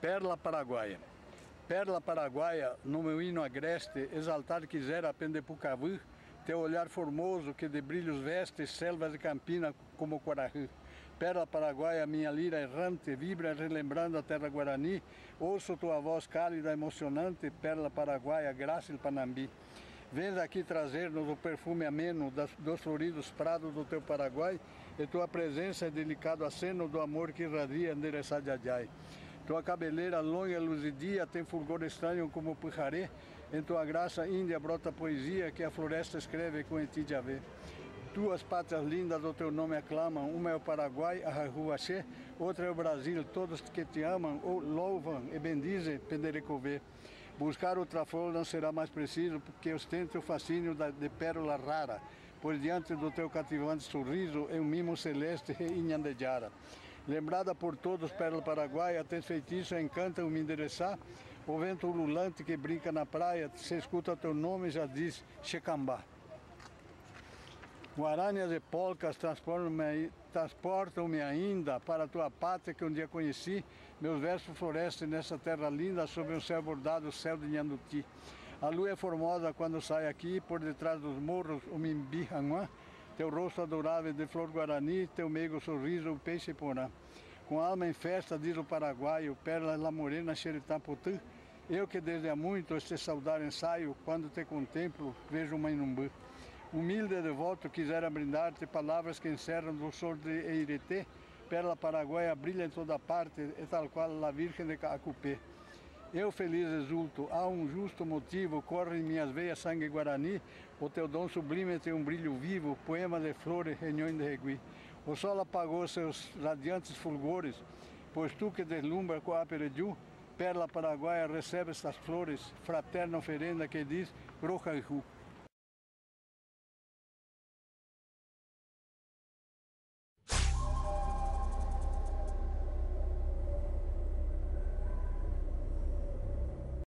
Perla Paraguaia. Perla Paraguaia, no meu hino agreste, exaltar quisera a Pendepucavu, teu olhar formoso que de brilhos veste selvas de Campina como Cuarajú. Perla Paraguaia, minha lira errante, vibra relembrando a terra guarani, ouço tua voz cálida, emocionante, Perla Paraguaia, grácil Panambi. Vens aqui trazer-nos o perfume ameno dos floridos prados do teu Paraguai, e tua presença é delicado aceno do amor que irradia endereçar de Ajai. Tua cabeleira longa, luzidia, tem fulgor estranho como Pujaré, em tua graça índia brota poesia que a floresta escreve com ti de Javê. Duas pátrias lindas do teu nome aclamam, uma é o Paraguai, Arahuaxê, outra é o Brasil, todos que te amam, ou louvam e bendizem, Penderecovê. Buscar outra flor não será mais preciso, porque ostenta o fascínio de pérola rara, pois diante do teu cativante sorriso é um mimo celeste em Ñandejara. Lembrada por todos, Perla Paraguaia, tens feitiço, encanta o me endereçar, o vento ululante que brinca na praia, se escuta teu nome já diz Xecambá. Guaranias e polcas transportam-me ainda para a tua pátria que um dia conheci. Meus versos florescem nessa terra linda, sob um céu bordado, o céu de Ñandutí. A lua é formosa quando sai aqui, por detrás dos morros, o Mimbi, teu rosto adorável de flor guarani, teu meigo sorriso, o peixe porá. Com alma em festa, diz o paraguaio, Perla la morena xeritaputã, eu que desde há muito te saudar ensaio, quando te contemplo, vejo uma inumbu. Humilde e devoto, quisera brindar-te palavras que encerram do sol de Eireté, Perla Paraguaia brilha em toda parte, e tal qual a Virgem de Acupé. Eu feliz exulto, há um justo motivo, corre em minhas veias sangue guarani, o teu dom sublime tem um brilho vivo, poema de flores, reuniões de regui. O sol apagou seus radiantes fulgores, pois tu que deslumbra com a perediu, Perla Paraguaia recebe estas flores, fraterna oferenda que diz Cuarajú.